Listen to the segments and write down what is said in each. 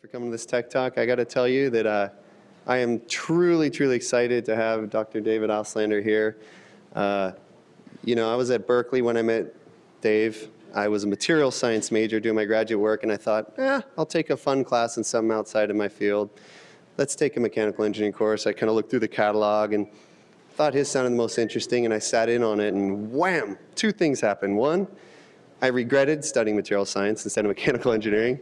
For coming to this Tech Talk. I got to tell you that I am truly, truly excited to have Dr. David Auslander here. You know, I was at Berkeley when I met Dave. I was a material science major doing my graduate work, and I thought, I'll take a fun class in something outside of my field. Let's take a mechanical engineering course. I kind of looked through the catalog and thought his sounded the most interesting, and I sat in on it, and wham, two things happened. One, I regretted studying material science instead of mechanical engineering.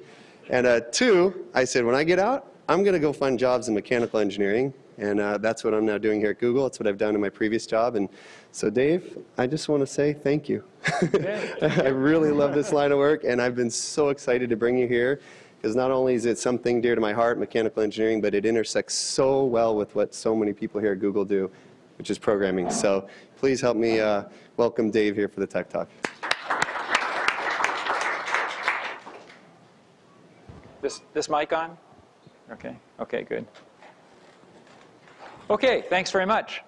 And two, I said, when I get out, I'm going to go find jobs in mechanical engineering. And that's what I'm now doing here at Google. That's what I've done in my previous job. And so, Dave, I just want to say thank you. I really love this line of work. And I've been so excited to bring you here, because not only is it something dear to my heart, mechanical engineering, but it intersects so well with what so many people here at Google do, which is programming. So please help me welcome Dave here for the Tech Talk. This mic on? Okay. Okay, good. Okay, thanks very much.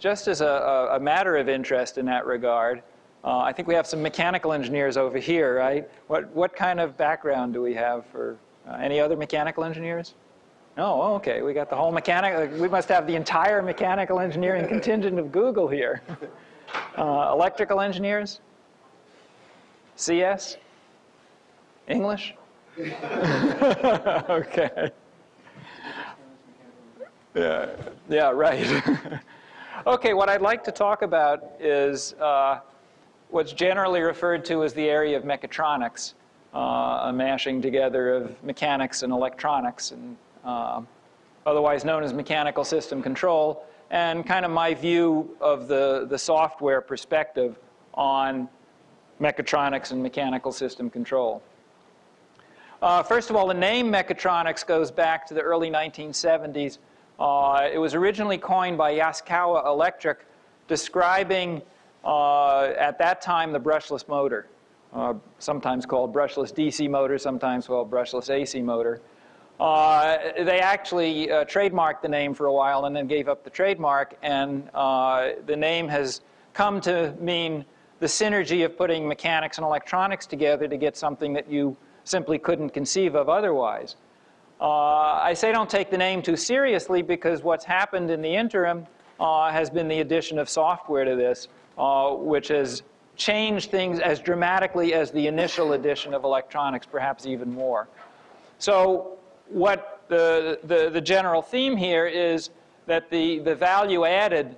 Just as a matter of interest in that regard, I think we have some mechanical engineers over here, right? What kind of background do we have for any other mechanical engineers? No, okay, we got the whole mechanical, we must have the entire mechanical engineering contingent of Google here. Electrical engineers? CS? English? Okay. Yeah, right. Okay, what I'd like to talk about is what's generally referred to as the area of mechatronics, a mashing together of mechanics and electronics, and otherwise known as mechanical system control, and kind of my view of the software perspective on mechatronics and mechanical system control. First of all, the name mechatronics goes back to the early 1970s. It was originally coined by Yaskawa Electric, describing, at that time, the brushless motor, sometimes called brushless DC motor, sometimes called brushless AC motor. They actually trademarked the name for a while and then gave up the trademark, and the name has come to mean the synergy of putting mechanics and electronics together to get something that you simply couldn't conceive of otherwise. I say don't take the name too seriously, because what's happened in the interim has been the addition of software to this, which has changed things as dramatically as the initial addition of electronics, perhaps even more. So what the general theme here is that the value added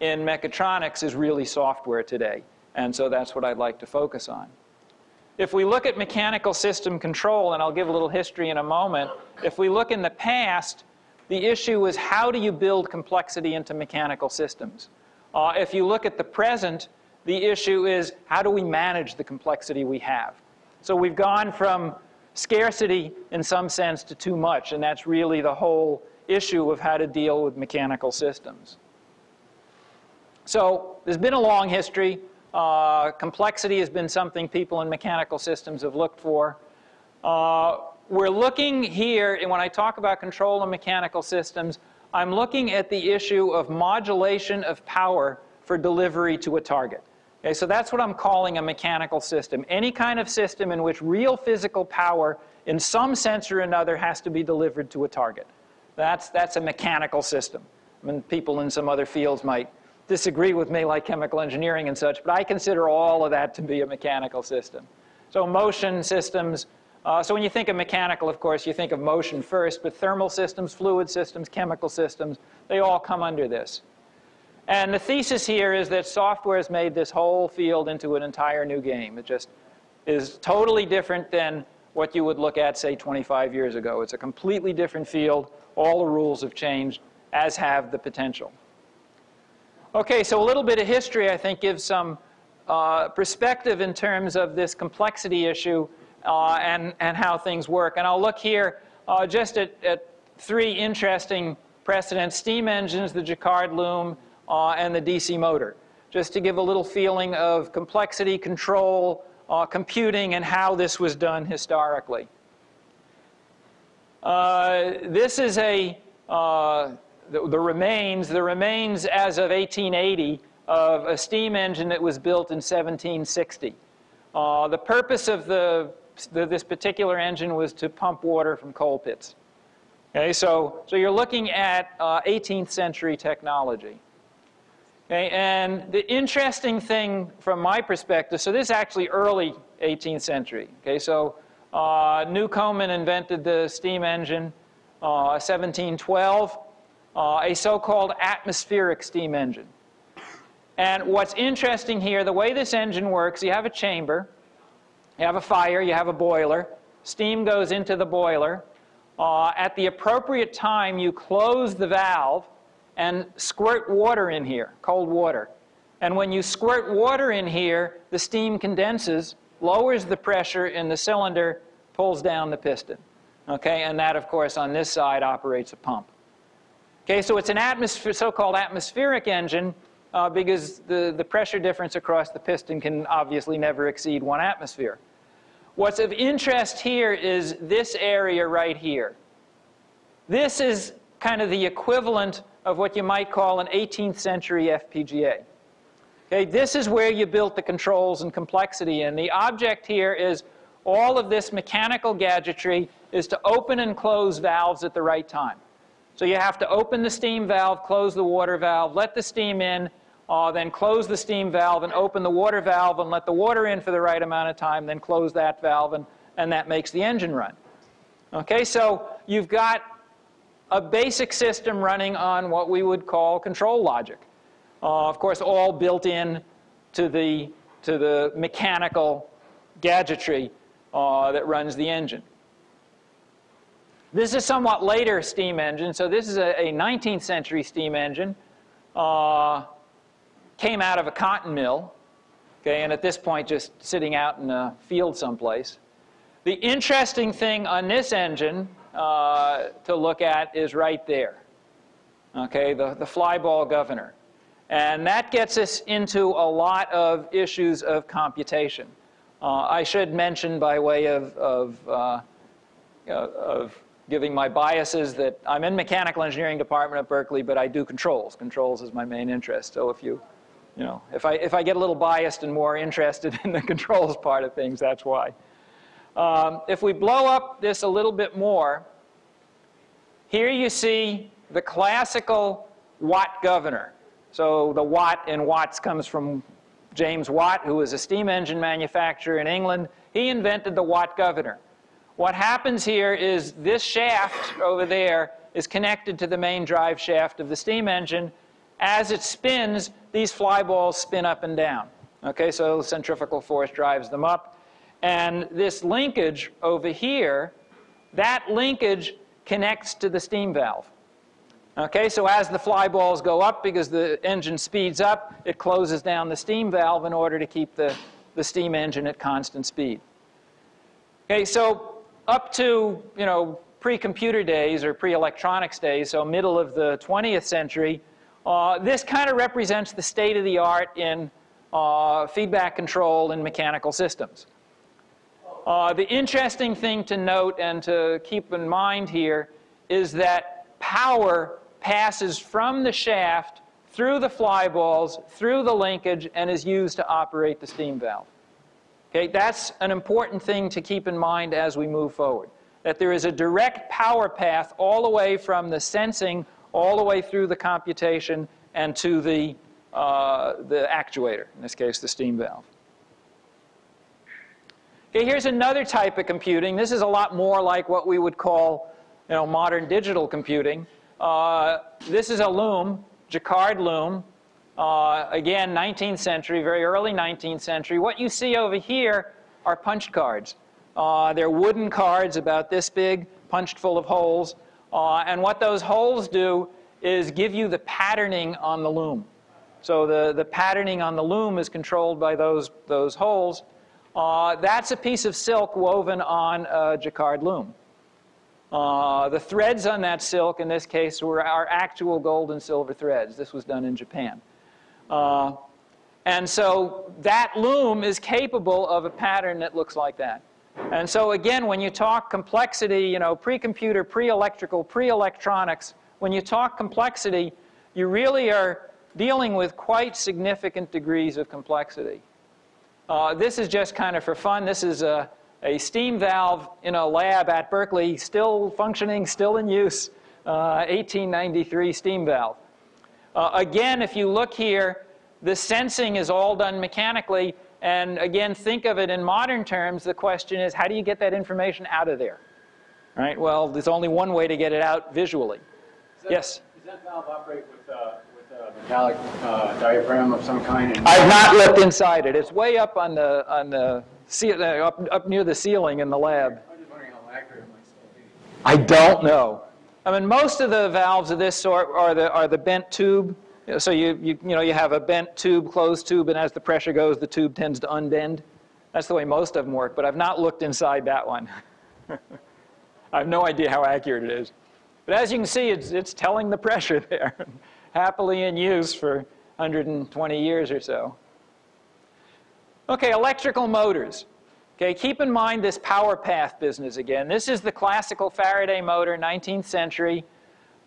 in mechatronics is really software today, and so that's what I'd like to focus on. If we look at mechanical system control, and I'll give a little history in a moment, if we look in the past, the issue was how do you build complexity into mechanical systems? If you look at the present, the issue is how do we manage the complexity we have? So we've gone from scarcity, in some sense, to too much, and that's really the whole issue of how to deal with mechanical systems. So there's been a long history. Complexity has been something people in mechanical systems have looked for. We're looking here, and when I talk about control in mechanical systems, I'm looking at the issue of modulation of power for delivery to a target. Okay, so that's what I'm calling a mechanical system. Any kind of system in which real physical power in some sense or another has to be delivered to a target. That's a mechanical system. I mean, people in some other fields might disagree with me, like chemical engineering and such, but I consider all of that to be a mechanical system. So motion systems, so when you think of mechanical, of course, you think of motion first, but thermal systems, fluid systems, chemical systems, they all come under this. And the thesis here is that software has made this whole field into an entire new game. It just is totally different than what you would look at, say, 25 years ago. It's a completely different field. All the rules have changed, as have the potential. Okay, so a little bit of history, I think, gives some perspective in terms of this complexity issue and how things work. And I'll look here just at three interesting precedents: steam engines, the Jacquard loom, and the DC motor, just to give a little feeling of complexity, control, computing, and how this was done historically. This is a... The remains as of 1880 of a steam engine that was built in 1760. The purpose of the this particular engine was to pump water from coal pits. Okay, so you're looking at 18th century technology. Okay, and the interesting thing from my perspective, so this is actually early 18th century. Okay, so Newcomen invented the steam engine 1712, a so-called atmospheric steam engine. And what's interesting here, the way this engine works, you have a chamber, you have a fire, you have a boiler, steam goes into the boiler. At the appropriate time, you close the valve and squirt water in here, cold water. And when you squirt water in here, the steam condenses, lowers the pressure in the cylinder, pulls down the piston. Okay, and that, of course, on this side operates a pump. Okay, so it's an so-called atmospheric engine because the pressure difference across the piston can obviously never exceed 1 atmosphere. What's of interest here is this area right here. This is kind of the equivalent of what you might call an 18th century FPGA. Okay, this is where you built the controls and complexity, and the object here is all of this mechanical gadgetry is to open and close valves at the right time. So you have to open the steam valve, close the water valve, let the steam in, then close the steam valve and open the water valve and let the water in for the right amount of time, then close that valve, and that makes the engine run. Okay, so you've got a basic system running on what we would call control logic. Of course, all built in to the mechanical gadgetry that runs the engine. This is a somewhat later steam engine, so this is a 19th century steam engine. Came out of a cotton mill, okay, and at this point just sitting out in a field someplace. The interesting thing on this engine to look at is right there, okay, the fly ball governor. And that gets us into a lot of issues of computation. I should mention by way of giving my biases that I'm in mechanical engineering department at Berkeley, but I do controls. Controls is my main interest. So if you know, if I get a little biased and more interested in the controls part of things, that's why. If we blow up this a little bit more, here you see the classical Watt governor. So the Watt in Watts comes from James Watt, who was a steam engine manufacturer in England. He invented the Watt governor. What happens here is this shaft over there is connected to the main drive shaft of the steam engine. As it spins, these fly balls spin up and down. Okay, so centrifugal force drives them up. And this linkage over here, that linkage connects to the steam valve. Okay, so as the fly balls go up because the engine speeds up, it closes down the steam valve in order to keep the steam engine at constant speed. Okay, so up to, you know, pre-computer days or pre-electronics days, so middle of the 20th century, this kind of represents the state of the art in feedback control in mechanical systems. The interesting thing to note and to keep in mind here is that power passes from the shaft through the fly balls, through the linkage, and is used to operate the steam valve. Okay, that's an important thing to keep in mind as we move forward, that there is a direct power path all the way from the sensing, all the way through the computation, and to the actuator, in this case, the steam valve. Okay, here's another type of computing. This is a lot more like what we would call, you know, modern digital computing. This is a loom, Jacquard loom. Again, 19th century, very early 19th century. What you see over here are punched cards. They're wooden cards about this big, punched full of holes. And what those holes do is give you the patterning on the loom. So the patterning on the loom is controlled by those holes. That's a piece of silk woven on a Jacquard loom. The threads on that silk, in this case, were our actual gold and silver threads. This was done in Japan. And so that loom is capable of a pattern that looks like that. And so again, when you talk complexity, you know, pre-computer, pre-electrical, pre-electronics, when you talk complexity, you really are dealing with quite significant degrees of complexity. This is just kind of for fun. This is a steam valve in a lab at Berkeley, still functioning, still in use, 1893 steam valve. Again, if you look here, the sensing is all done mechanically. And again, think of it in modern terms. The question is, how do you get that information out of there? Right? Well, there's only one way to get it out visually. Yes? Does that valve operate with a metallic diaphragm of some kind? I've not looked inside it. It's way up on the up near the ceiling in the lab. I'm just wondering how accurate it might still be. I don't know. I mean, most of the valves of this sort are the bent tube. So you know, you have a bent tube, closed tube, and as the pressure goes, the tube tends to unbend. That's the way most of them work, but I've not looked inside that one. I have no idea how accurate it is. But as you can see, it's telling the pressure there, happily in use for 120 years or so. Okay, electrical motors. Okay, keep in mind this power path business again. This is the classical Faraday motor, 19th century.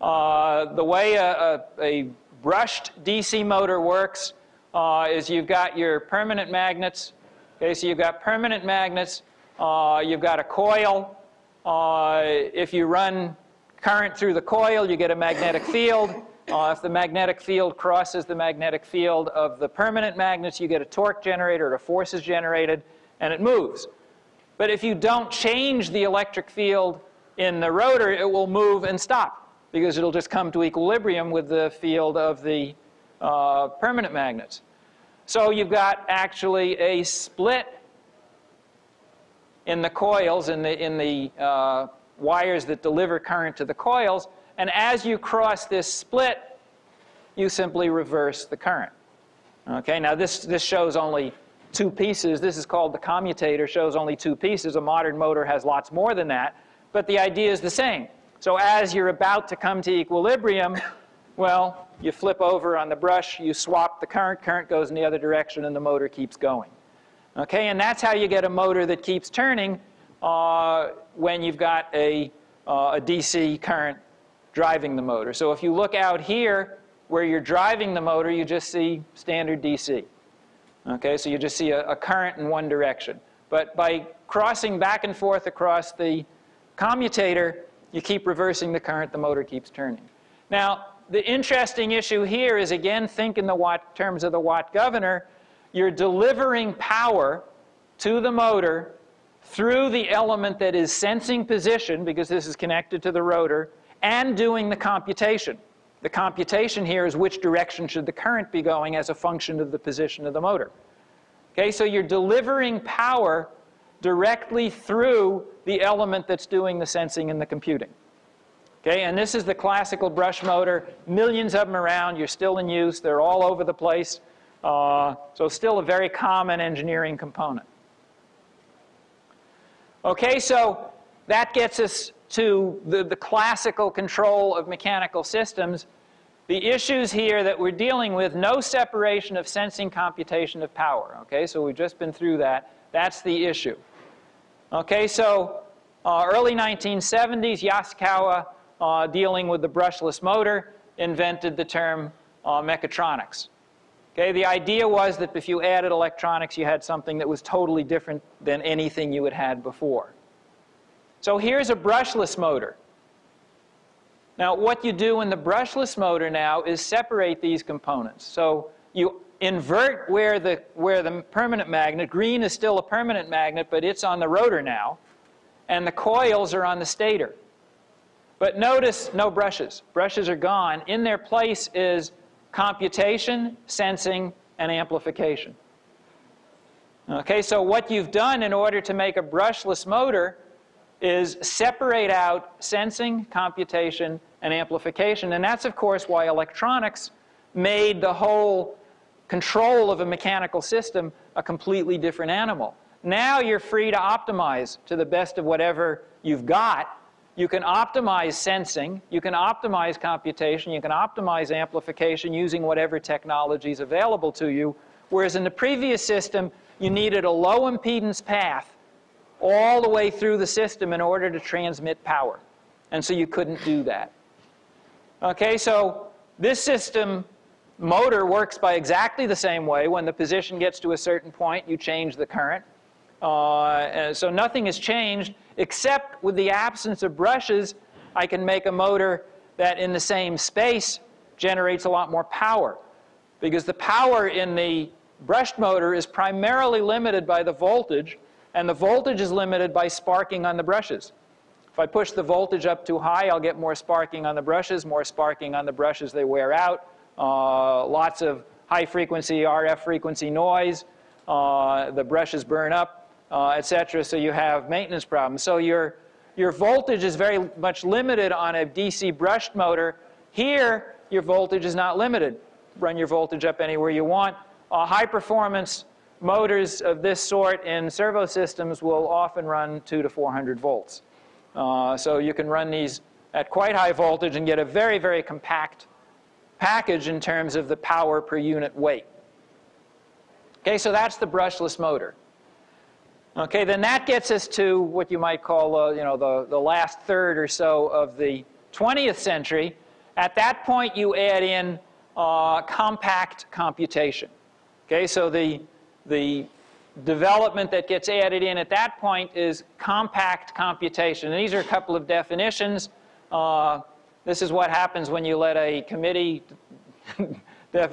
The way a brushed DC motor works is you've got your permanent magnets. Okay, so you've got permanent magnets. You've got a coil. If you run current through the coil, you get a magnetic field. If the magnetic field crosses the magnetic field of the permanent magnets, you get a torque generated, a force is generated, and it moves. But if you don't change the electric field in the rotor, it will move and stop, because it'll just come to equilibrium with the field of the permanent magnets. So you've got actually a split in the coils, in the wires that deliver current to the coils. And as you cross this split, you simply reverse the current. Okay, now this shows only two pieces. This is called the commutator, shows only two pieces. A modern motor has lots more than that. But the idea is the same. So as you're about to come to equilibrium, well, you flip over on the brush, you swap the current, current goes in the other direction, and the motor keeps going. Okay, and that's how you get a motor that keeps turning when you've got a DC current driving the motor. So if you look out here where you're driving the motor, you just see standard DC. Okay, so you just see a current in one direction. But by crossing back and forth across the commutator, you keep reversing the current, the motor keeps turning. Now, the interesting issue here is, again, think in the Watt terms of the Watt governor. You're delivering power to the motor through the element that is sensing position, because this is connected to the rotor, and doing the computation. The computation here is which direction should the current be going as a function of the position of the motor. Okay, so you're delivering power directly through the element that's doing the sensing and the computing. Okay, and this is the classical brush motor. Millions of them around. You're still in use. They're all over the place. So still a very common engineering component. Okay, so that gets us to the classical control of mechanical systems. The issues here that we're dealing with, no separation of sensing, computation of power. Okay, so we've just been through that. That's the issue. Okay, so early 1970s, Yaskawa, dealing with the brushless motor, invented the term mechatronics. Okay, the idea was that if you added electronics, you had something that was totally different than anything you had had before. So here's a brushless motor. Now, what you do in the brushless motor now is separate these components. So you invert where the permanent magnet, green is still a permanent magnet, but it's on the rotor now, and the coils are on the stator. But notice no brushes. Brushes are gone. In their place is computation, sensing, and amplification. Okay, so what you've done in order to make a brushless motor is separate out sensing, computation, and amplification. And that's, of course, why electronics made the whole control of a mechanical system a completely different animal. Now you're free to optimize to the best of whatever you've got. You can optimize sensing. You can optimize computation. You can optimize amplification using whatever technology is available to you. Whereas in the previous system, you needed a low impedance path all the way through the system in order to transmit power. And so you couldn't do that. Okay, so this system motor works by exactly the same way. When the position gets to a certain point, you change the current. So nothing has changed, except with the absence of brushes, I can make a motor that in the same space generates a lot more power, because the power in the brushed motor is primarily limited by the voltage, and the voltage is limited by sparking on the brushes. If I push the voltage up too high, I'll get more sparking on the brushes, more sparking on the brushes, they wear out, lots of high frequency RF frequency noise, the brushes burn up, etc. So you have maintenance problems. So your voltage is very much limited on a DC brushed motor. Here, your voltage is not limited. Run your voltage up anywhere you want. High performance motors of this sort in servo systems will often run 200 to 400 volts. So you can run these at quite high voltage and get a very, very compact package in terms of the power per unit weight. Okay, so that's the brushless motor. Okay, then that gets us to what you might call, you know, the last third or so of the 20th century. At that point, you add in compact computation. Okay, so the development that gets added in at that point is compact computation. And these are a couple of definitions. This is what happens when you let a committee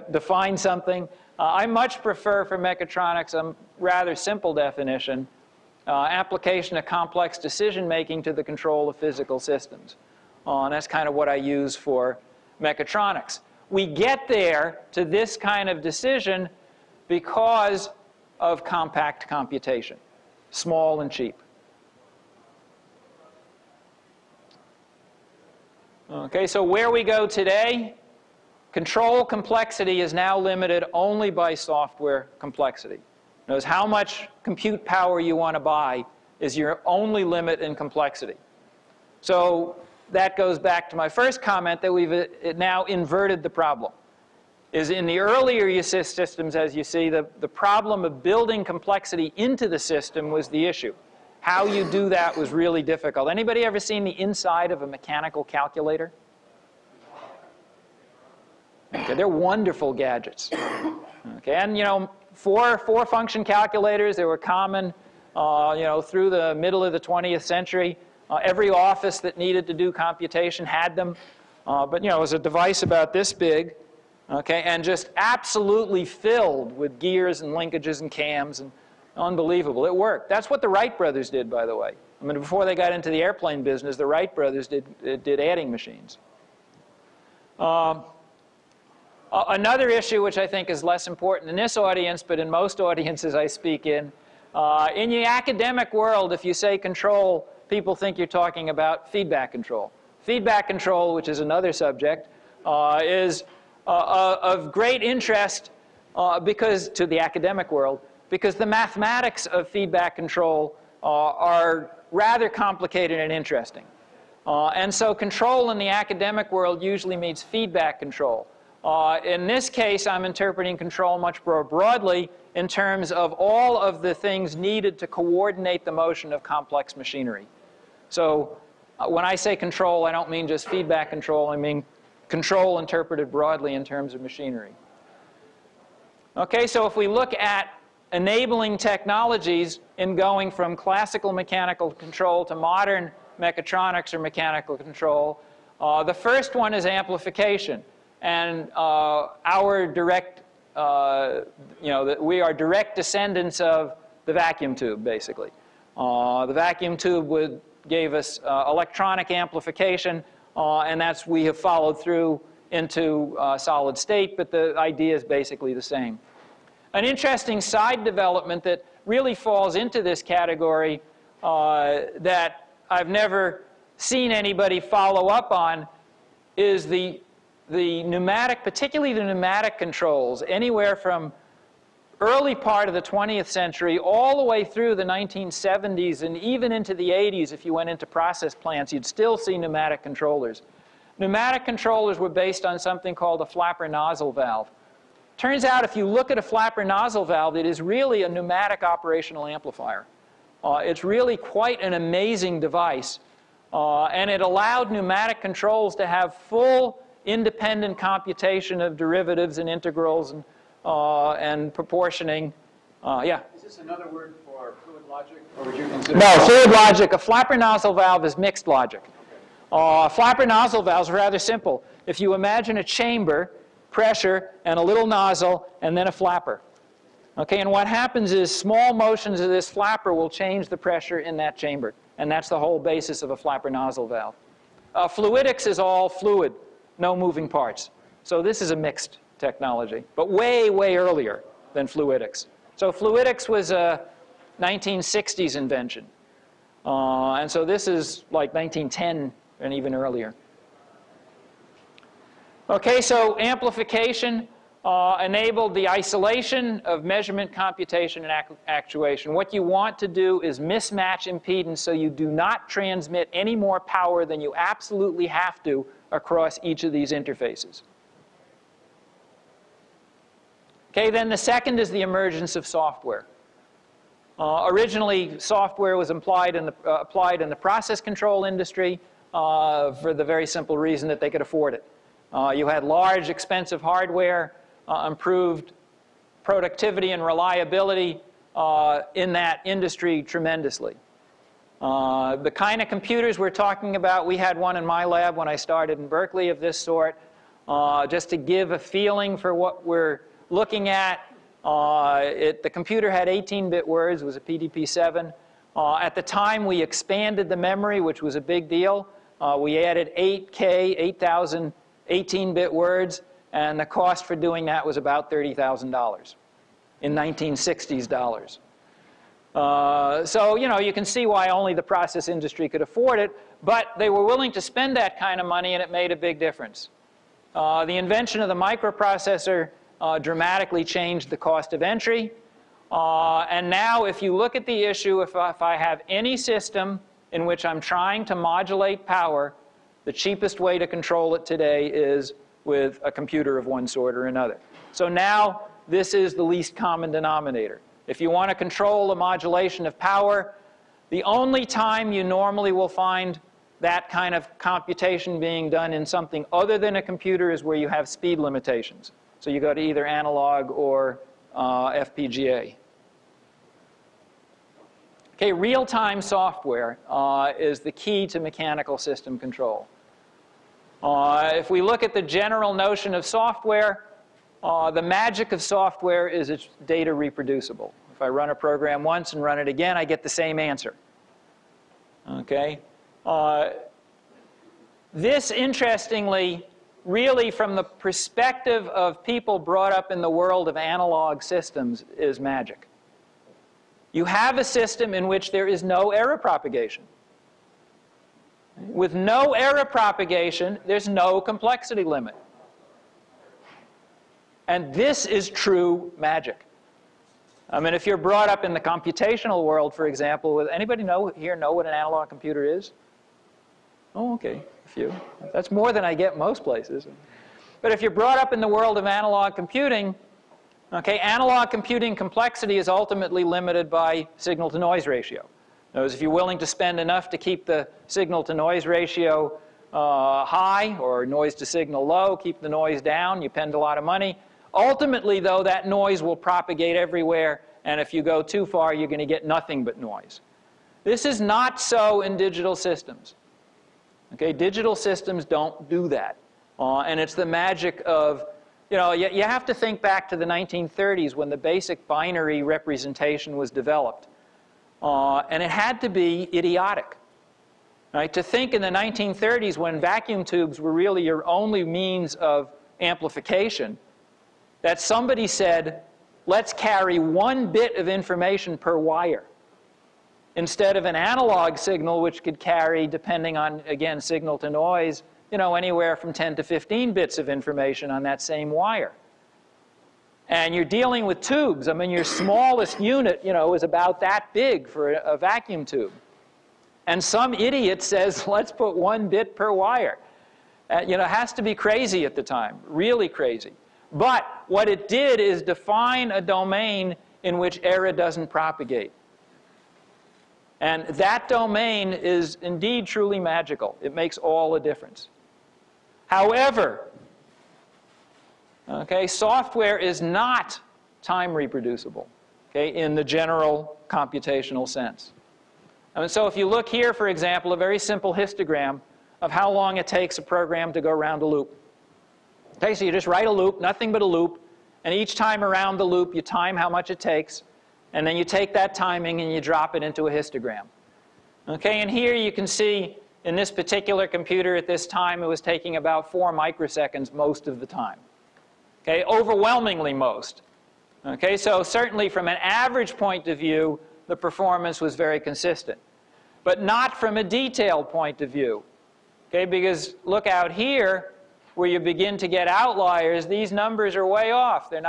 define something. I much prefer for mechatronics a rather simple definition, application of complex decision-making to the control of physical systems. And that's kind of what I use for mechatronics. We get there to this kind of decision because of compact computation, small and cheap. Okay, so where we go today, control complexity is now limited only by software complexity. Notice how much compute power you want to buy is your only limit in complexity. So that goes back to my first comment that we've now inverted the problem. Is in the earlier systems, as you see, the problem of building complexity into the system was the issue. How you do that was really difficult. Anybody ever seen the inside of a mechanical calculator? Okay, they're wonderful gadgets. Okay, and you know, four function calculators, they were common, you know, through the middle of the 20th century. Every office that needed to do computation had them, but you know, it was a device about this big. Okay, and just absolutely filled with gears and linkages and cams, and unbelievable. It worked. That's what the Wright brothers did, by the way. I mean, before they got into the airplane business, the Wright brothers did adding machines. Another issue, which I think is less important in this audience, but in most audiences I speak in the academic world, if you say control, people think you're talking about feedback control. Feedback control, which is another subject, is of great interest because to the academic world, because the mathematics of feedback control are rather complicated and interesting. And so control in the academic world usually means feedback control. In this case, I'm interpreting control much more broadly in terms of all of the things needed to coordinate the motion of complex machinery. So when I say control, I don't mean just feedback control, I mean control interpreted broadly in terms of machinery. Okay, so if we look at enabling technologies in going from classical mechanical control to modern mechatronics or mechanical control, the first one is amplification. And our direct, you know, we are direct descendants of the vacuum tube, basically. The vacuum tube gave us electronic amplification. And that's, we have followed through into solid state, but the idea is basically the same. An interesting side development that really falls into this category that I've never seen anybody follow up on is the pneumatic, particularly the pneumatic controls, anywhere from early part of the 20th century all the way through the 1970s and even into the 80s. If you went into process plants, you'd still see pneumatic controllers. Pneumatic controllers were based on something called a flapper nozzle valve. Turns out if you look at a flapper nozzle valve, it is really a pneumatic operational amplifier. It's really quite an amazing device, and it allowed pneumatic controls to have full independent computation of derivatives and integrals and proportioning Yeah? Is this another word for fluid logic? Or would you consider fluid logic. A flapper nozzle valve is mixed logic. Okay. Flapper nozzle valves are rather simple. If you imagine a chamber, pressure, and a little nozzle, and then a flapper. Okay, and what happens is small motions of this flapper will change the pressure in that chamber. And that's the whole basis of a flapper nozzle valve. Fluidics is all fluid, no moving parts. So this is a mixed technology, but way, way earlier than fluidics. So fluidics was a 1960s invention. And so this is like 1910 and even earlier. Okay, so amplification enabled the isolation of measurement, computation, and actuation. What you want to do is mismatch impedance so you do not transmit any more power than you absolutely have to across each of these interfaces. Okay, then the second is the emergence of software. Originally, software was applied in the process control industry for the very simple reason that they could afford it. You had large, expensive hardware. Improved productivity and reliability in that industry tremendously. The kind of computers we're talking about, we had one in my lab when I started in Berkeley of this sort, just to give a feeling for what we're looking at. The computer had 18-bit words, it was a PDP7. At the time, we expanded the memory, which was a big deal. We added 8,000 18-bit words. And the cost for doing that was about $30,000 in 1960s dollars. So, you know, you can see why only the process industry could afford it, but they were willing to spend that kind of money, and it made a big difference. The invention of the microprocessor dramatically changed the cost of entry. And now, if you look at the issue, if I have any system in which I'm trying to modulate power, the cheapest way to control it today is with a computer of one sort or another. So now this is the least common denominator. If you want to control the modulation of power, the only time you normally will find that kind of computation being done in something other than a computer is where you have speed limitations. So you go to either analog or FPGA. Okay, real-time software is the key to mechanical system control. If we look at the general notion of software, the magic of software is it's data reproducible. If I run a program once and run it again, I get the same answer. Okay? This, interestingly, really from the perspective of people brought up in the world of analog systems is magic. You have a system in which there is no error propagation. With no error propagation, there's no complexity limit. And this is true magic. I mean, if you're brought up in the computational world, for example, with anybody here know what an analog computer is? Oh, okay, a few. That's more than I get most places. But if you're brought up in the world of analog computing, okay, analog computing complexity is ultimately limited by signal-to-noise ratio. If you're willing to spend enough to keep the signal-to-noise ratio high or noise-to-signal low, keep the noise down, you spend a lot of money. Ultimately, though, that noise will propagate everywhere, and if you go too far, you're going to get nothing but noise. This is not so in digital systems. Okay, digital systems don't do that, and it's the magic of, you know, you have to think back to the 1930s when the basic binary representation was developed. And it had to be idiotic, right? To think in the 1930s when vacuum tubes were really your only means of amplification, that somebody said, let's carry one bit of information per wire instead of an analog signal, which could carry, depending on, again, signal to noise, you know, anywhere from 10 to 15 bits of information on that same wire. And you're dealing with tubes. I mean, your smallest unit, you know, is about that big for a vacuum tube. And some idiot says, let's put one bit per wire. You know, it has to be crazy at the time, really crazy. But what it did is define a domain in which error doesn't propagate. And that domain is indeed truly magical. It makes all the difference. However, okay, software is not time reproducible. okay, in the general computational sense. And so if you look here, for example, a very simple histogram of how long it takes a program to go around a loop. Okay, so you just write a loop, nothing but a loop, and each time around the loop you time how much it takes, and then you take that timing and you drop it into a histogram. Okay, and here you can see in this particular computer at this time it was taking about 4 microseconds most of the time. Okay, overwhelmingly most. Okay, so certainly from an average point of view, the performance was very consistent, but not from a detailed point of view. Okay, because look out here where you begin to get outliers, these numbers are way off. They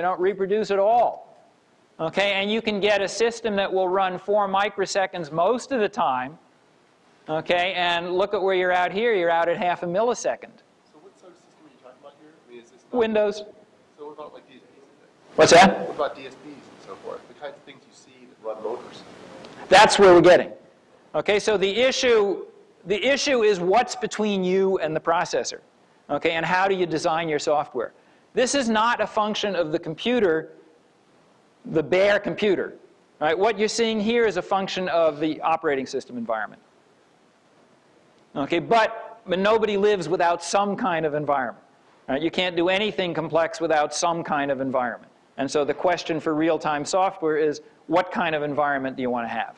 don't reproduce at all. Okay, and you can get a system that will run 4 microseconds most of the time. Okay, and look at where you're out here. You're out at 0.5 millisecond. So what sort of system are you talking about here? I mean, is this Windows? So what about like DSPs? What's that? What about DSPs and so forth? The kinds of things you see that run motors. That's where we're getting. Okay, so the issue is what's between you and the processor. Okay, and how do you design your software? This is not a function of the computer, the bare computer. Right? What you're seeing here is a function of the operating system environment. Okay, but nobody lives without some kind of environment. Right? You can't do anything complex without some kind of environment. And so the question for real-time software is, what kind of environment do you want to have?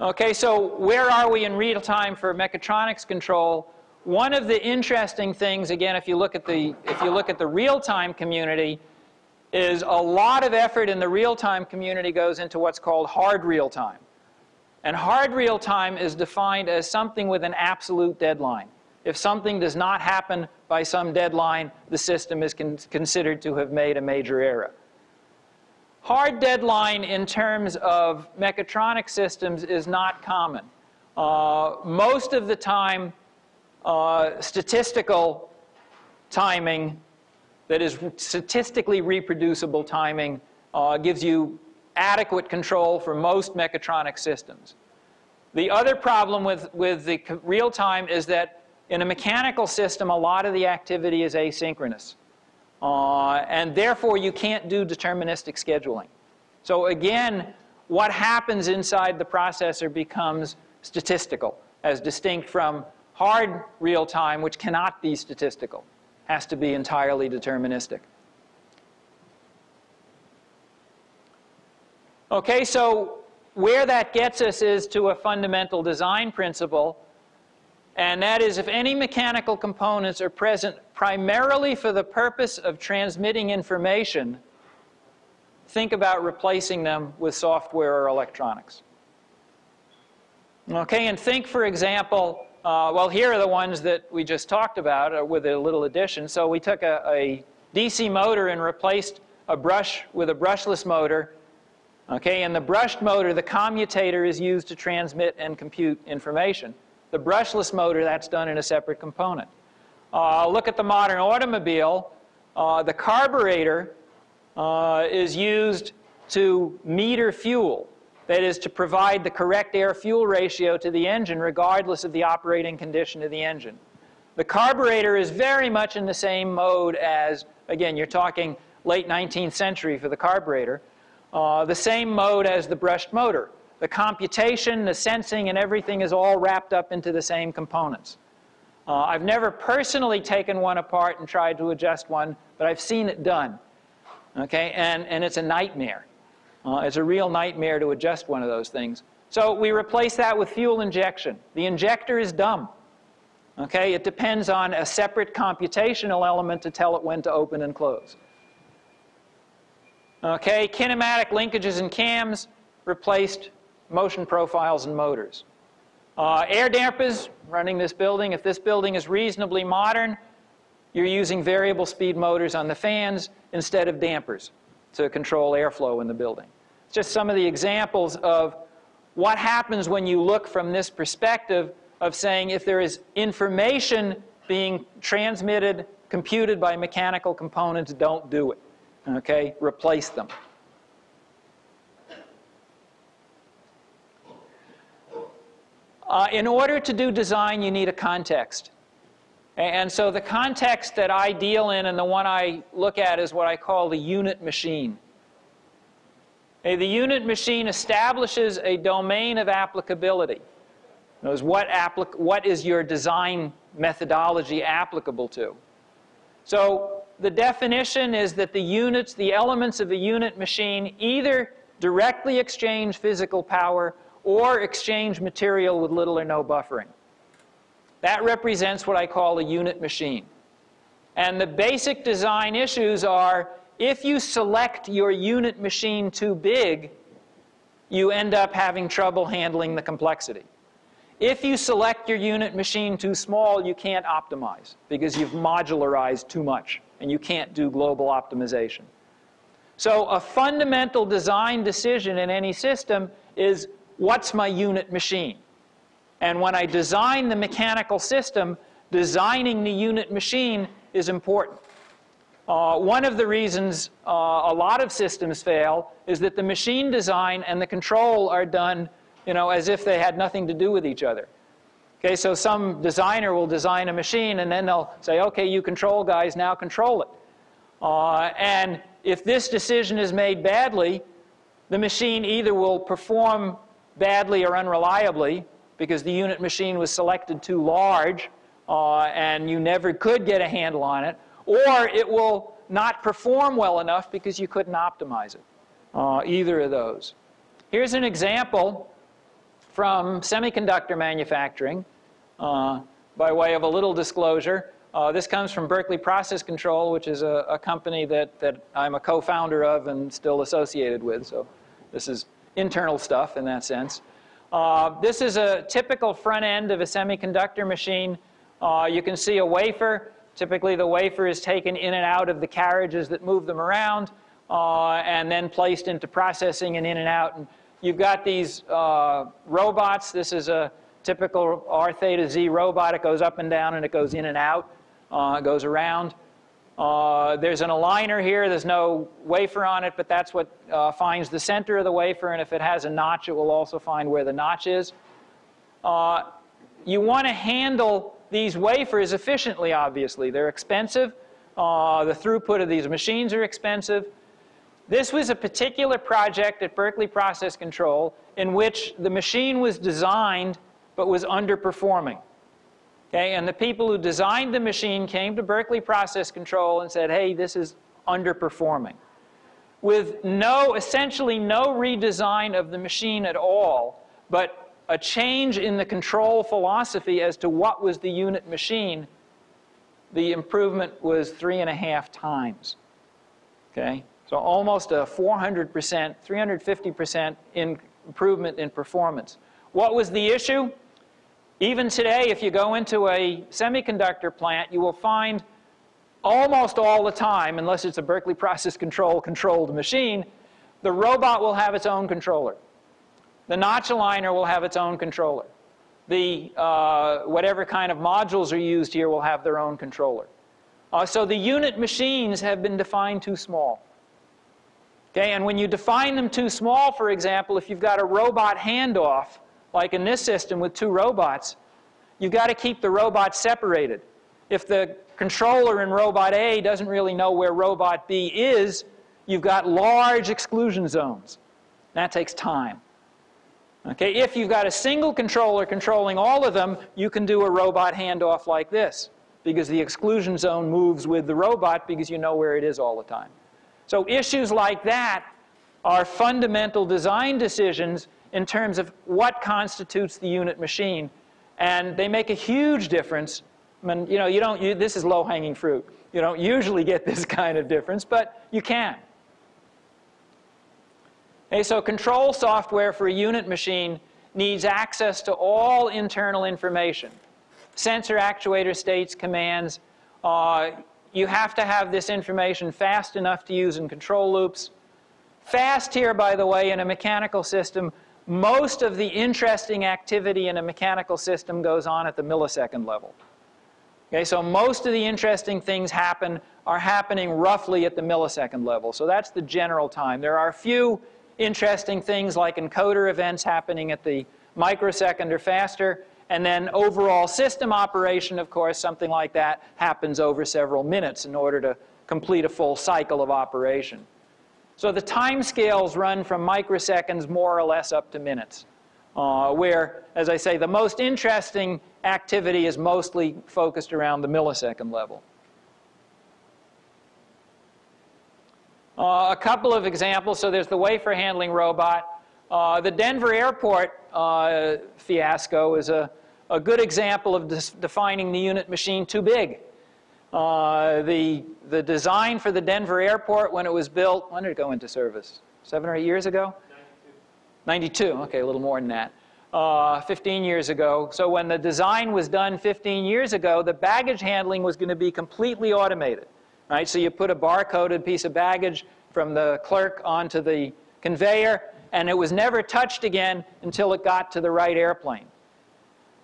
Okay, so where are we in real time for mechatronics control? One of the interesting things, again, if you look at the real-time community, is a lot of effort in the real-time community goes into what's called hard real-time. And hard real-time is defined as something with an absolute deadline. If something does not happen by some deadline, the system is considered to have made a major error. Hard deadline in terms of mechatronic systems is not common. Most of the time, statistical timing, that is statistically reproducible timing, gives you adequate control for most mechatronic systems. The other problem with the real time is that in a mechanical system, a lot of the activity is asynchronous. And therefore, you can't do deterministic scheduling. So again, what happens inside the processor becomes statistical, as distinct from hard real-time, which cannot be statistical. It has to be entirely deterministic. Okay, so where that gets us is to a fundamental design principle. And that is, if any mechanical components are present primarily for the purpose of transmitting information, think about replacing them with software or electronics. Okay, and think, for example, well, here are the ones that we just talked about with a little addition. So we took a DC motor and replaced a brush with a brushless motor. Okay, in the brushed motor, the commutator is used to transmit and compute information. The brushless motor, that's done in a separate component. Look at the modern automobile. The carburetor is used to meter fuel. That is, to provide the correct air-fuel ratio to the engine regardless of the operating condition of the engine. The carburetor is very much in the same mode as, again, you're talking late 19th century for the carburetor, the same mode as the brushed motor. The computation, the sensing, and everything is all wrapped up into the same components. I've never personally taken one apart and tried to adjust one, but I've seen it done. Okay, and it's a nightmare. It's a real nightmare to adjust one of those things. So we replace that with fuel injection. The injector is dumb. Okay, it depends on a separate computational element to tell it when to open and close. Okay, kinematic linkages and cams replaced motion profiles and motors. Air dampers running this building. If this building is reasonably modern, you're using variable speed motors on the fans instead of dampers to control airflow in the building. It's just some of the examples of what happens when you look from this perspective of saying if there is information being transmitted, computed by mechanical components, don't do it. Okay, replace them. In order to do design, you need a context. And so the context that I deal in and the one I look at is what I call the unit machine. The unit machine establishes a domain of applicability. Knows what is your design methodology applicable to. So the definition is that the units, the elements of a unit machine either directly exchange physical power or exchange material with little or no buffering. That represents what I call a unit machine. And the basic design issues are, if you select your unit machine too big, you end up having trouble handling the complexity. If you select your unit machine too small, you can't optimize because you've modularized too much and you can't do global optimization. So a fundamental design decision in any system is, what's my unit machine? And when I design the mechanical system, designing the unit machine is important. One of the reasons a lot of systems fail is that the machine design and the control are done, as if they had nothing to do with each other. Okay, so some designer will design a machine and then they'll say, okay, you control guys, now control it. And if this decision is made badly, the machine either will perform badly or unreliably, because the unit machine was selected too large and you never could get a handle on it, or it will not perform well enough because you couldn't optimize it, either of those. Here's an example from semiconductor manufacturing by way of a little disclosure. This comes from Berkeley Process Control, which is a company that I'm a co-founder of and still associated with, so this is internal stuff in that sense. This is a typical front end of a semiconductor machine. You can see a wafer. Typically the wafer is taken in and out of the carriages that move them around and then placed into processing and in and out. And you've got these robots. This is a typical R theta Z robot. It goes up and down and it goes in and out, it goes around. There's an aligner here. There's no wafer on it, but that's what finds the center of the wafer, and if it has a notch, it will also find where the notch is. You want to handle these wafers efficiently, obviously. They're expensive. The throughput of these machines are expensive. This was a particular project at Berkeley Process Control in which the machine was designed but was underperforming. Okay, and the people who designed the machine came to Berkeley Process Control and said, hey, this is underperforming. With essentially no redesign of the machine at all, but a change in the control philosophy as to what was the unit machine, the improvement was 3.5 times. Okay, so almost a 400%, 350% improvement in performance. What was the issue? Even today, if you go into a semiconductor plant, you will find almost all the time, unless it's a Berkeley Process Control controlled machine, the robot will have its own controller. The notch aligner will have its own controller. The whatever kind of modules are used here will have their own controller. So the unit machines have been defined too small. Okay, and when you define them too small, for example, if you've got a robot handoff, like in this system with 2 robots, you've got to keep the robots separated. If the controller in robot A doesn't really know where robot B is, you've got large exclusion zones. That takes time. Okay, if you've got a single controller controlling all of them, you can do a robot handoff like this because the exclusion zone moves with the robot because you know where it is all the time. So issues like that are fundamental design decisions in terms of what constitutes the unit machine, and they make a huge difference. I mean, this is low-hanging fruit. You don't usually get this kind of difference, but you can. Okay, so control software for a unit machine needs access to all internal information. Sensor, actuator states, commands. You have to have this information fast enough to use in control loops. Fast here, by the way, in a mechanical system, most of the interesting activity in a mechanical system goes on at the millisecond level. Okay, so most of the interesting things are happening roughly at the millisecond level. So that's the general time. There are a few interesting things like encoder events happening at the microsecond or faster, And then overall system operation, of course, something like that happens over several minutes in order to complete a full cycle of operation. So the time scales run from microseconds more or less up to minutes, where, as I say, the most interesting activity is mostly focused around the millisecond level. A couple of examples. So there's the wafer handling robot. The Denver airport fiasco is a good example of defining the unit machine too big. The design for the Denver airport when it was built, when did it go into service? 7 or 8 years ago? 92. 92, okay, a little more than that. 15 years ago. So when the design was done 15 years ago, the baggage handling was going to be completely automated. Right? So you put a barcoded piece of baggage from the clerk onto the conveyor, and it was never touched again until it got to the right airplane.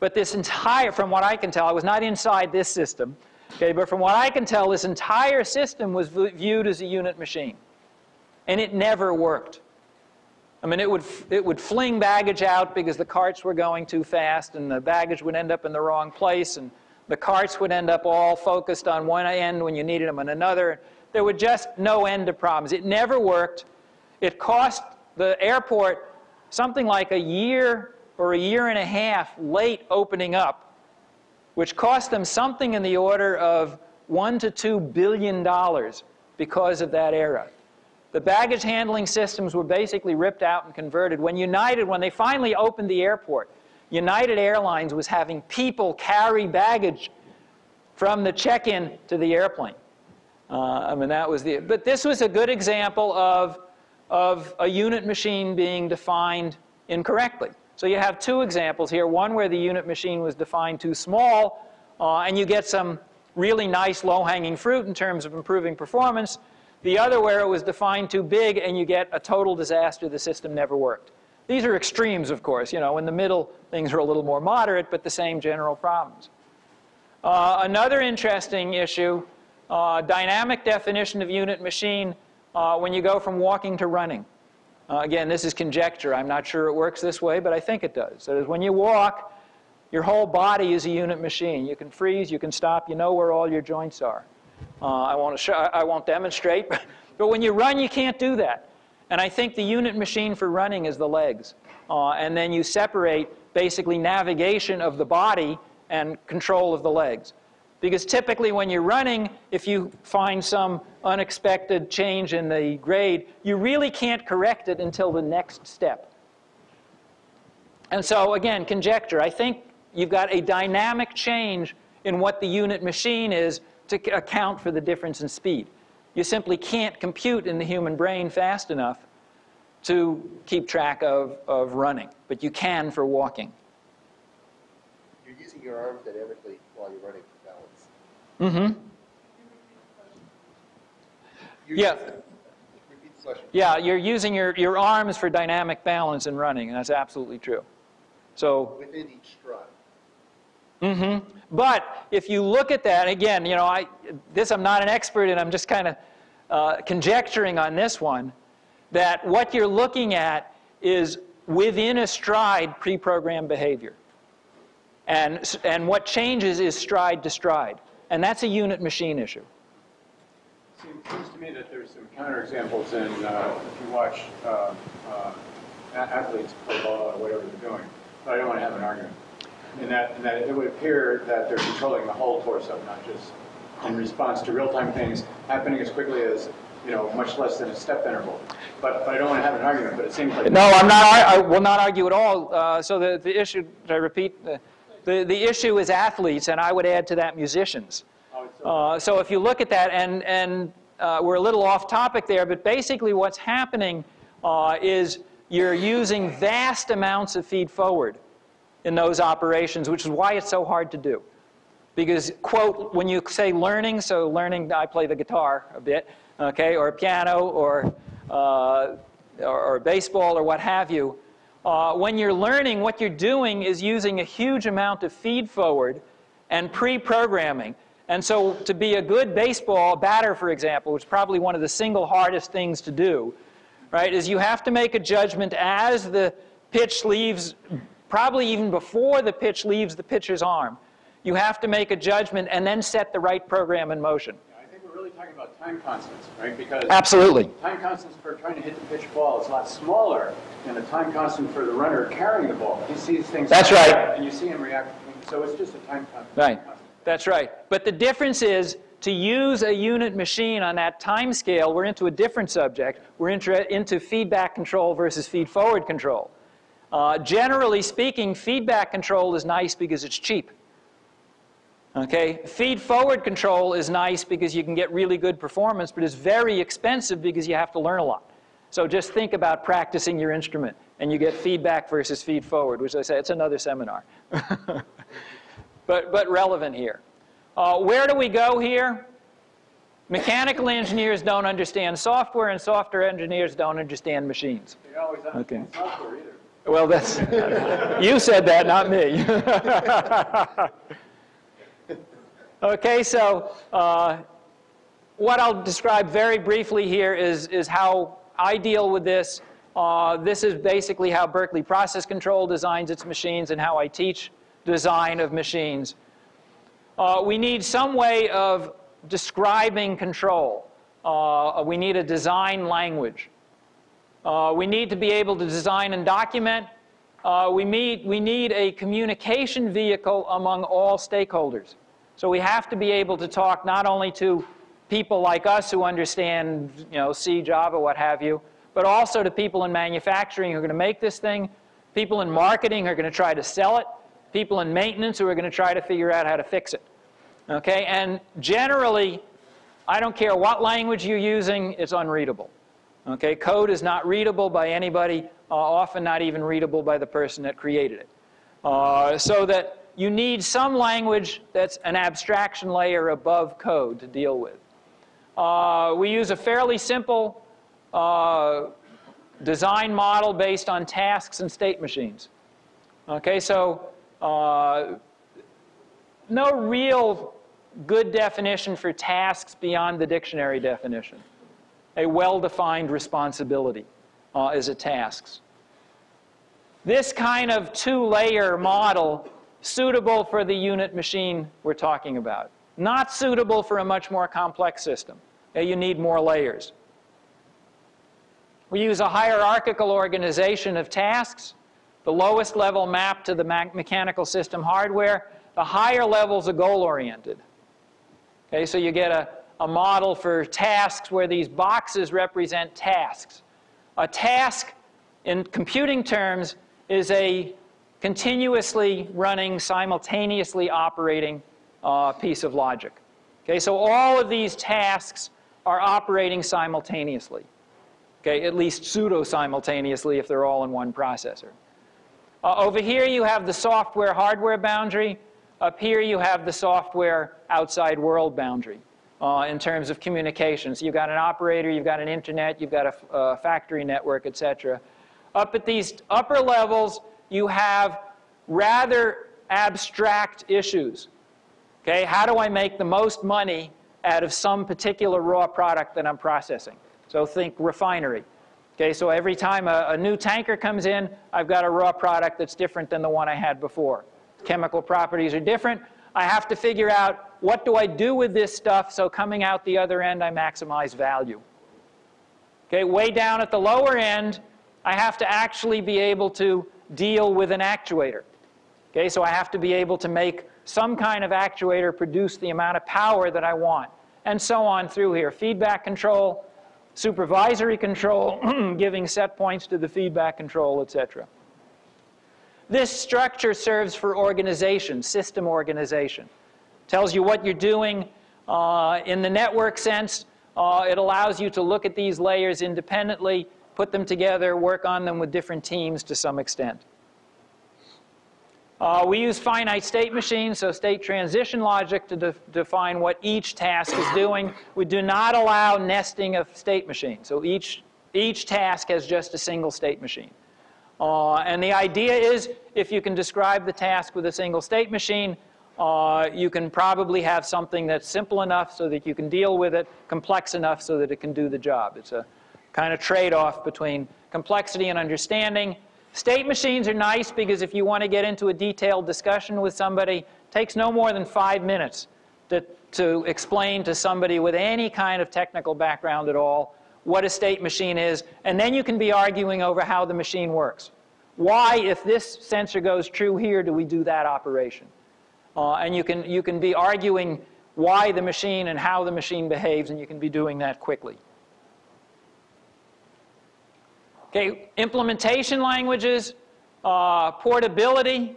But this entire, from what I can tell, I was not inside this system, okay, but from what I can tell, this entire system was viewed as a unit machine. And it never worked. I mean, it would fling baggage out because the carts were going too fast, and the baggage would end up in the wrong place, and the carts would end up all focused on one end when you needed them on another. There were just no end to problems. It never worked. It cost the airport something like a year or a year and a half late opening up, which cost them something in the order of $1 to $2 billion because of that era. The baggage handling systems were basically ripped out and converted. When United, when they finally opened the airport, United Airlines was having people carry baggage from the check-in to the airplane. I mean, that was the, but this was a good example of a unit machine being defined incorrectly. So you have two examples here, one where the unit machine was defined too small, and you get some really nice low-hanging fruit in terms of improving performance. The other where it was defined too big, and you get a total disaster, the system never worked. These are extremes, of course. You know, in the middle, things are a little more moderate, but the same general problems. Another interesting issue, dynamic definition of unit machine, when you go from walking to running. Again, this is conjecture. I'm not sure it works this way, but I think it does. So when you walk, your whole body is a unit machine. You can freeze, you can stop, you know where all your joints are. I won't demonstrate, but when you run, you can't do that. And I think the unit machine for running is the legs. And then you separate basically navigation of the body and control of the legs. Because typically when you're running, if you find some unexpected change in the grade, you really can't correct it until the next step. And so again, conjecture. I think you've got a dynamic change in what the unit machine is to account for the difference in speed. You simply can't compute in the human brain fast enough to keep track of running, but you can for walking. You're using your arms dynamically while you're running. Mm-hmm. Yeah. Repeat the question. Yeah, you're using your arms for dynamic balance in running, and that's absolutely true. So within each stride. Mm-hmm. But if you look at that again, you know, I'm not an expert, and I'm just kind of conjecturing on this one. That what you're looking at is within a stride pre-programmed behavior, and what changes is stride to stride. And that's a unit machine issue. It seems to me that there's some counterexamples in, if you watch athletes play ball or whatever they're doing, but I don't want to have an argument. In that it would appear that they're controlling the whole torso, not just in response to real-time things happening as quickly as, you know, much less than a step interval. But I don't want to have an argument, but it seems like... No, I'm not, I will not argue at all. So the issue, did I repeat? The issue is athletes, and I would add to that musicians. So if you look at that, and we're a little off topic there, but basically what's happening is you're using vast amounts of feed forward in those operations, which is why it's so hard to do. Because, quote, when you say learning, so learning, I play the guitar a bit, okay, or piano, or baseball, or what have you. When you're learning, what you're doing is using a huge amount of feed-forward and pre-programming. And so to be a good baseball batter, for example, which is probably one of the single hardest things to do, right, is you have to make a judgment as the pitch leaves probably even before the pitch leaves the pitcher's arm, you have to make a judgment and then set the right program in motion. Yeah, I think we're really talking about time constants, right? Because absolutely, time constants for trying to hit the pitch ball is a lot smaller than the time constant for the runner carrying the ball. He sees things. That's right. And you see him react. So it's just a time constant. Right. That's right. But the difference is, to use a unit machine on that time scale, we're into a different subject. We're into feedback control versus feed-forward control. Generally speaking, feedback control is nice because it's cheap. Okay? Feed-forward control is nice because you can get really good performance, but it's very expensive because you have to learn a lot. So just think about practicing your instrument, and you get feedback versus feed-forward, which I say, it's another seminar. but relevant here. Where do we go here? Mechanical engineers don't understand software, and software engineers don't understand machines. They always don't understand software either. Well, that's you said that, not me. Okay, so what I'll describe very briefly here is how I deal with this. This is basically how Berkeley Process Control designs its machines and how I teach design of machines. We need some way of describing control. We need a design language. We need to be able to design and document. We need a communication vehicle among all stakeholders. So we have to be able to talk not only to people like us who understand, you know, C, Java, what have you, but also to people in manufacturing who are going to make this thing, people in marketing who are going to try to sell it, people in maintenance who are going to try to figure out how to fix it. Okay? And generally, I don't care what language you're using, it's unreadable. Okay? Code is not readable by anybody, often not even readable by the person that created it. So that you need some language that's an abstraction layer above code to deal with. We use a fairly simple design model based on tasks and state machines. Okay? So no real good definition for tasks beyond the dictionary definition. A well-defined responsibility is a task. This kind of two-layer model, suitable for the unit machine we're talking about. Not suitable for a much more complex system. You need more layers. We use a hierarchical organization of tasks. The lowest level map to the mechanical system hardware. The higher levels are goal-oriented. Okay, so you get a model for tasks where these boxes represent tasks. A task, in computing terms, is a continuously running, simultaneously operating piece of logic. Okay, so all of these tasks are operating simultaneously. Okay, at least pseudo-simultaneously if they're all in one processor. Over here you have the software-hardware boundary. Up here you have the software-outside world boundary in terms of communications. You've got an operator, you've got an internet, you've got a factory network, etc. Up at these upper levels you have rather abstract issues. Okay, how do I make the most money out of some particular raw product that I'm processing? So think refinery. Okay, so every time a new tanker comes in, I've got a raw product that's different than the one I had before. Chemical properties are different. I have to figure out, what do I do with this stuff so coming out the other end I maximize value? Okay, way down at the lower end, I have to actually be able to deal with an actuator. Okay, so I have to be able to make some kind of actuator produce the amount of power that I want, and so on through here. Feedback control, supervisory control, giving set points to the feedback control, etc. This structure serves for organization, system organization. Tells you what you're doing in the network sense. It allows you to look at these layers independently, put them together, work on them with different teams to some extent. We use finite state machines, so state transition logic, to define what each task is doing. We do not allow nesting of state machines. So each task has just a single state machine. And the idea is, if you can describe the task with a single state machine, you can probably have something that's simple enough so that you can deal with it, complex enough so that it can do the job. It's a kind of trade-off between complexity and understanding. State machines are nice because if you want to get into a detailed discussion with somebody, it takes no more than 5 minutes to explain to somebody with any kind of technical background at all what a state machine is, and then you can be arguing over how the machine works. Why, if this sensor goes true here, do we do that operation? And you can be arguing why the machine and how the machine behaves, and you can be doing that quickly. Okay, implementation languages, portability,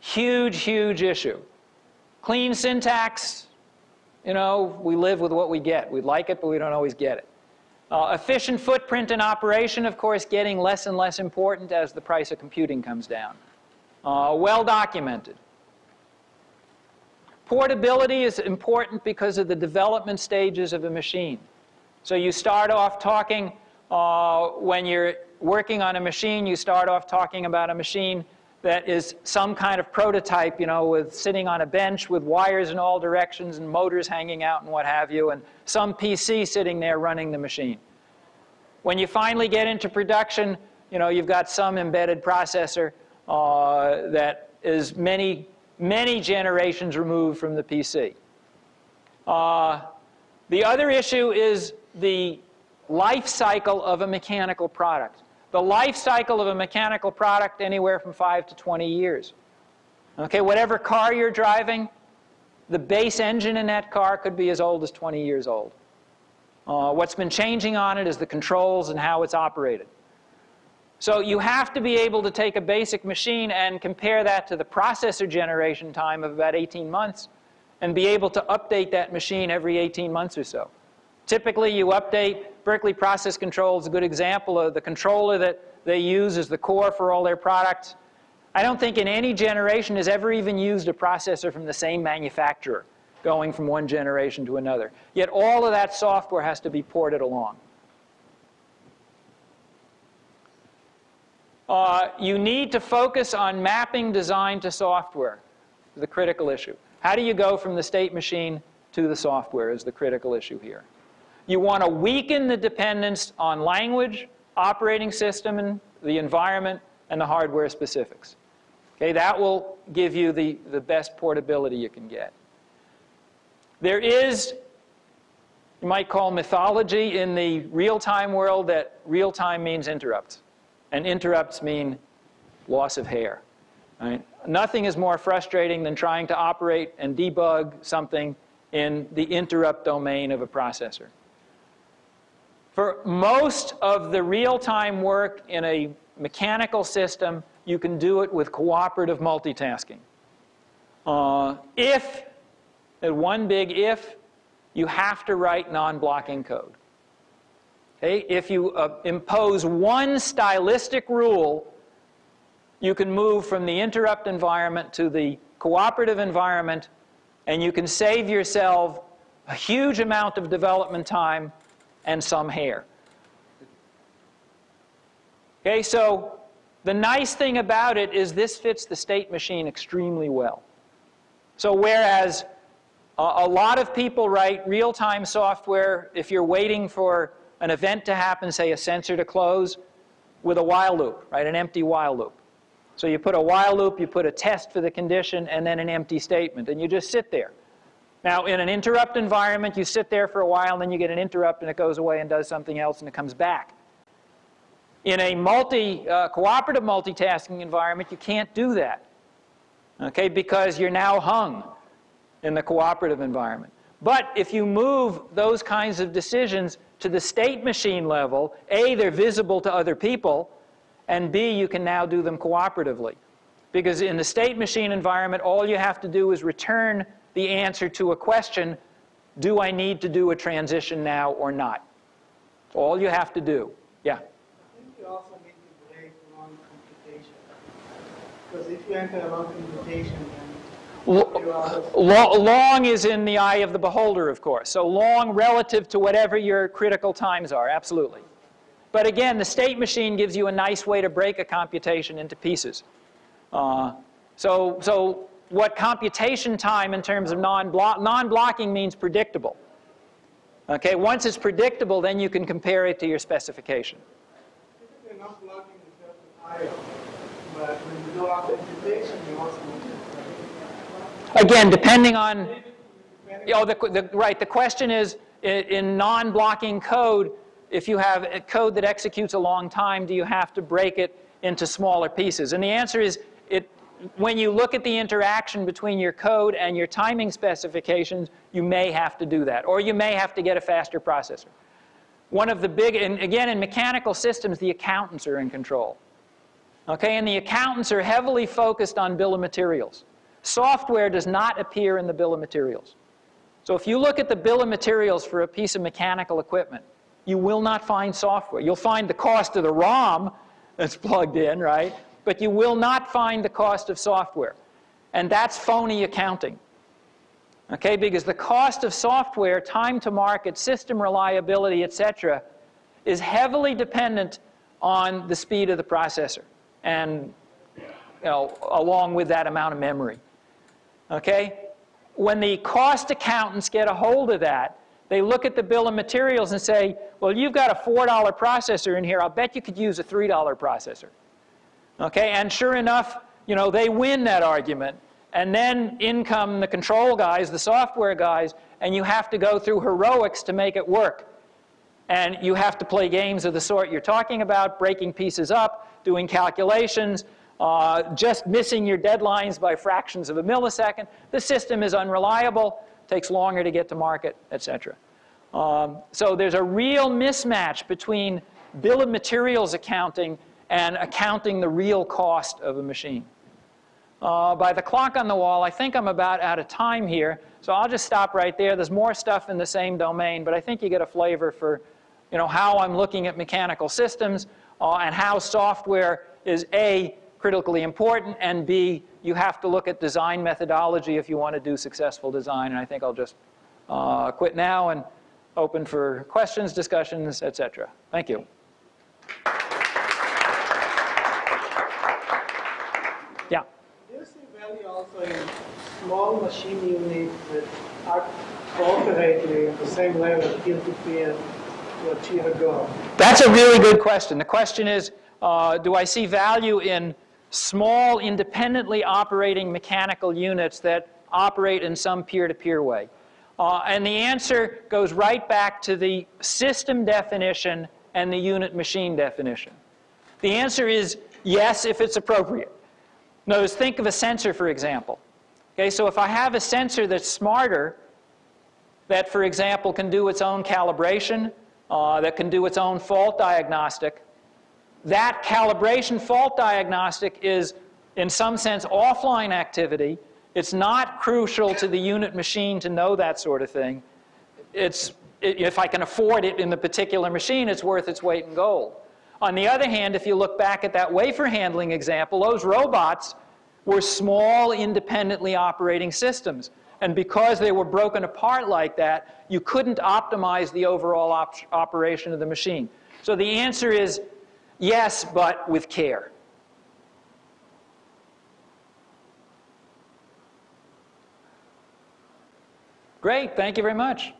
huge, huge issue. Clean syntax, you know, we live with what we get. We like it, but we don't always get it. Efficient footprint and operation, of course, getting less and less important as the price of computing comes down. Well documented. Portability is important because of the development stages of a machine. So you start off talking, when you're working on a machine, you start off talking about a machine that is some kind of prototype, you know, with sitting on a bench with wires in all directions and motors hanging out and what have you, and some PC sitting there running the machine. When you finally get into production, you know, you've got some embedded processor that is many generations removed from the PC. The other issue is the life cycle of a mechanical product. The life cycle of a mechanical product anywhere from 5 to 20 years. Okay, whatever car you're driving, the base engine in that car could be as old as 20 years old. What's been changing on it is the controls and how it's operated. So you have to be able to take a basic machine and compare that to the processor generation time of about 18 months and be able to update that machine every 18 months or so. Typically, you update. Berkeley Process Control is a good example of the controller that they use as the core for all their products. I don't think in any generation has ever even used a processor from the same manufacturer going from one generation to another. Yet all of that software has to be ported along. You need to focus on mapping design to software, the critical issue. How do you go from the state machine to the software is the critical issue here. You want to weaken the dependence on language, operating system, and the environment, and the hardware specifics. Okay, that will give you the best portability you can get. There is, you might call mythology in the real-time world that real-time means interrupts, and interrupts mean loss of hair. Right? Nothing is more frustrating than trying to operate and debug something in the interrupt domain of a processor. For most of the real-time work in a mechanical system, you can do it with cooperative multitasking. If, and one big if, you have to write non-blocking code. Okay? If you impose one stylistic rule, you can move from the interrupt environment to the cooperative environment, and you can save yourself a huge amount of development time and some hair. Okay, so the nice thing about it is this fits the state machine extremely well. So whereas a lot of people write real-time software, if you're waiting for an event to happen, say a sensor to close, with a while loop, right, an empty while loop. So you put a while loop, you put a test for the condition, and then an empty statement, and you just sit there. Now, in an interrupt environment, you sit there for a while, and then you get an interrupt, and it goes away and does something else, and it comes back. In a cooperative multitasking environment, you can't do that, okay, because you're now hung in the cooperative environment. But if you move those kinds of decisions to the state machine level, A, they're visible to other people, and B, you can now do them cooperatively. Because in the state machine environment, all you have to do is return the answer to a question, do I need to do a transition now or not? All you have to do. Yeah? Didn't you also need to break long computation? Because if you enter a long computation, long is in the eye of the beholder, of course. So long relative to whatever your critical times are, absolutely. But again, the state machine gives you a nice way to break a computation into pieces. What computation time in terms of non-blocking means predictable. Okay, once it's predictable, then you can compare it to your specification. Isn't there non-blocking higher. But when you go after integration, you also need. Again, depending on, you know, right, the question is, in non-blocking code, if you have a code that executes a long time, do you have to break it into smaller pieces? And the answer is, when you look at the interaction between your code and your timing specifications, you may have to do that, or you may have to get a faster processor. One of the big, and again, in mechanical systems, the accountants are in control. Okay, and the accountants are heavily focused on bill of materials. Software does not appear in the bill of materials. So if you look at the bill of materials for a piece of mechanical equipment, you will not find software. You'll find the cost of the ROM that's plugged in, right? But you will not find the cost of software. And that's phony accounting. Okay, because the cost of software, time to market, system reliability, etc., is heavily dependent on the speed of the processor and, you know, along with that amount of memory. Okay? When the cost accountants get a hold of that, they look at the bill of materials and say, well, you've got a $4 processor in here. I'll bet you could use a $3 processor. Okay, and sure enough, you know, they win that argument. And then in come the control guys, the software guys, and you have to go through heroics to make it work. And you have to play games of the sort you're talking about, breaking pieces up, doing calculations, just missing your deadlines by fractions of a millisecond. The system is unreliable, takes longer to get to market, etc. So there's a real mismatch between bill of materials accounting and accounting the real cost of a machine. By the clock on the wall, I think I'm about out of time here, so I'll just stop right there. There's more stuff in the same domain, but I think you get a flavor for, you know, how I'm looking at mechanical systems and how software is A, critically important, and B, you have to look at design methodology if you want to do successful design. And I think I'll just quit now and open for questions, discussions, etc. Thank you. Yeah. Do you see value also in small machine units that are cooperating at the same level peer-to-peer to achieve a goal? That's a really good question. The question is, do I see value in small, independently operating mechanical units that operate in some peer-to-peer way? And the answer goes right back to the system definition and the unit machine definition. The answer is yes, if it's appropriate. Notice, think of a sensor, for example. Okay, so if I have a sensor that's smarter, that, for example, can do its own calibration, that can do its own fault diagnostic, that calibration fault diagnostic is, in some sense, offline activity. It's not crucial to the unit machine to know that sort of thing. It's, if I can afford it in the particular machine, it's worth its weight in gold. On the other hand, if you look back at that wafer handling example, those robots were small, independently operating systems. And because they were broken apart like that, you couldn't optimize the overall operation of the machine. So the answer is yes, but with care. Great. Thank you very much.